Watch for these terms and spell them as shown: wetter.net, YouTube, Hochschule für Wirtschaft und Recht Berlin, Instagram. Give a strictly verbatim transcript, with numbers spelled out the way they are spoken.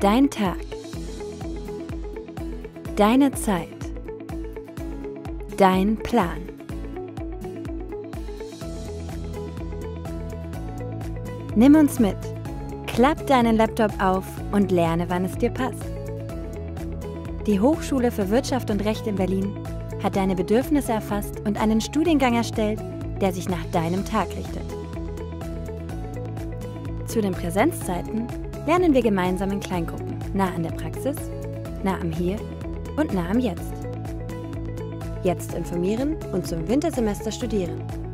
Dein Tag. Deine Zeit. Dein Plan. Nimm uns mit. Klapp deinen Laptop auf und lerne, wann es dir passt. Die Hochschule für Wirtschaft und Recht in Berlin hat deine Bedürfnisse erfasst und einen Studiengang erstellt, der sich nach deinem Tag richtet. Zu den Präsenzzeiten lernen wir gemeinsam in Kleingruppen, nah an der Praxis, nah am Hier und nah am Jetzt. Jetzt informieren und zum Wintersemester studieren.